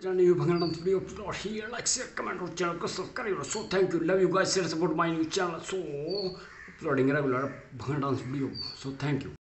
channel, you Bhangra video upload here, like, share, comment on channel, subscribe. So thank you, love you guys, share, support my new channel. So uploading regular Bhangra video. So thank you.